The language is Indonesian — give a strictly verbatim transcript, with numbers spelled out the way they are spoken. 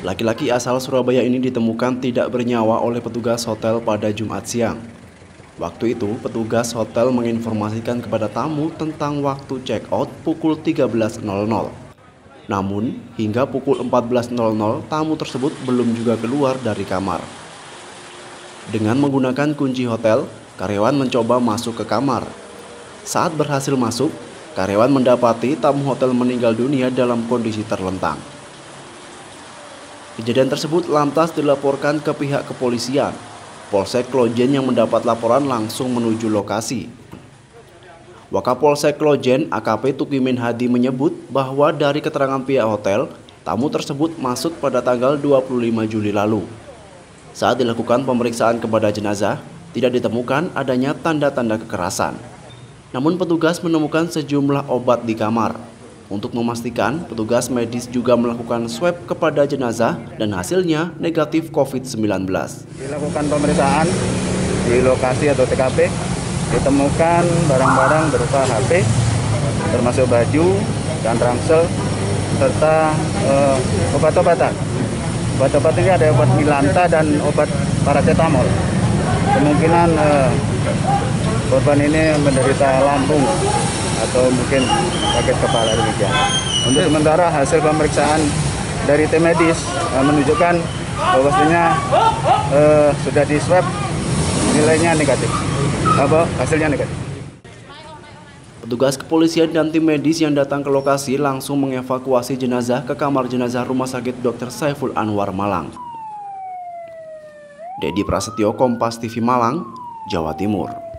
Laki-laki asal Surabaya ini ditemukan tidak bernyawa oleh petugas hotel pada Jumat siang. Waktu itu, petugas hotel menginformasikan kepada tamu tentang waktu check-out pukul tiga belas nol nol. Namun, hingga pukul empat belas nol nol, tamu tersebut belum juga keluar dari kamar. Dengan menggunakan kunci hotel, karyawan mencoba masuk ke kamar. Saat berhasil masuk, karyawan mendapati tamu hotel meninggal dunia dalam kondisi terlentang. Kejadian tersebut lantas dilaporkan ke pihak kepolisian. Polsek Klojen yang mendapat laporan langsung menuju lokasi. Wakapolsek Klojen A K P Tukimin Hadi menyebut bahwa dari keterangan pihak hotel, tamu tersebut masuk pada tanggal dua puluh lima Juli lalu. Saat dilakukan pemeriksaan kepada jenazah, tidak ditemukan adanya tanda-tanda kekerasan. Namun petugas menemukan sejumlah obat di kamar. Untuk memastikan, petugas medis juga melakukan swab kepada jenazah dan hasilnya negatif covid sembilan belas. Dilakukan pemeriksaan di lokasi atau T K P, ditemukan barang-barang berupa H P, termasuk baju dan ransel, serta eh, obat-obatan. Obat-obat ini ada obat milanta dan obat paracetamol. Kemungkinan eh, korban ini menderita lambung atau mungkin sakit kepala demikian. Untuk sementara hasil pemeriksaan dari tim medis eh, menunjukkan bahwasanya eh, sudah di swab nilainya negatif. Apa? Hasilnya negatif. Petugas kepolisian dan tim medis yang datang ke lokasi langsung mengevakuasi jenazah ke kamar jenazah Rumah Sakit dokter Saiful Anwar Malang. Deddy Prasetyo, Kompas T V Malang, Jawa Timur.